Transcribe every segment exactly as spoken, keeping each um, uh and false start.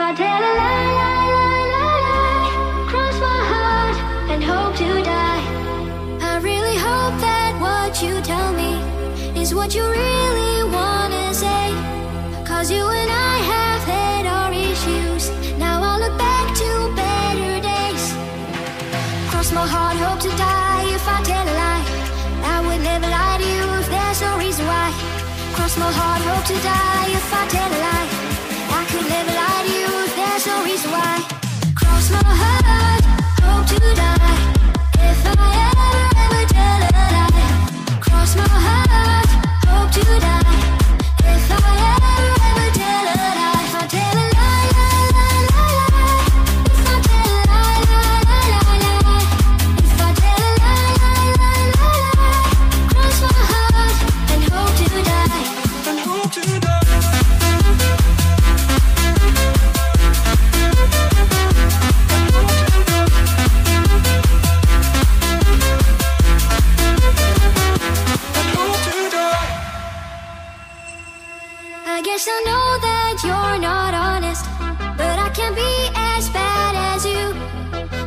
I tell a lie, lie, lie, lie, lie, cross my heart and hope to die. I really hope that what you tell me is what you really wanna say. Cause you and I have had our issues, now I look back to better days. Cross my heart, hope to die. If I tell a lie, I would never lie to you if there's no reason why. Cross my heart, hope to die. If I tell a lie, I could never lie to you. There's no reason why. Cross my heart, hope to die. If I ever, ever tell a lie. Cross my heart, hope to die. If I ever, ever tell a lie. If I tell a lie, lie, lie, lie, lie. If I tell a lie, lie, lie, lie, lie. If I tell a lie, lie, lie, lie, lie. Cross my heart and hope to die. And hope to die. I know that you're not honest, but I can be as bad as you.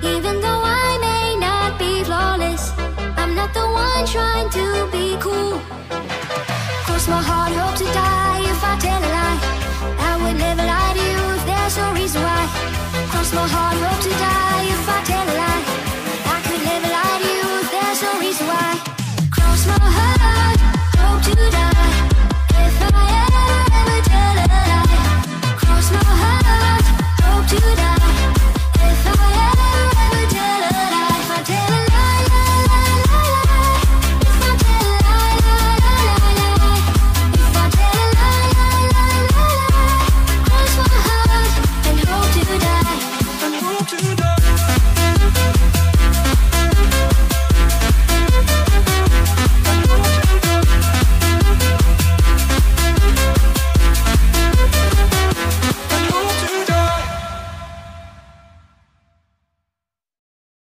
Even though I may not be flawless, I'm not the one trying to be cool. Cross my heart, hope to die. If I tell a lie, I would never lie to you if there's no reason why. Cross my heart, hope to die. If I tell a lie,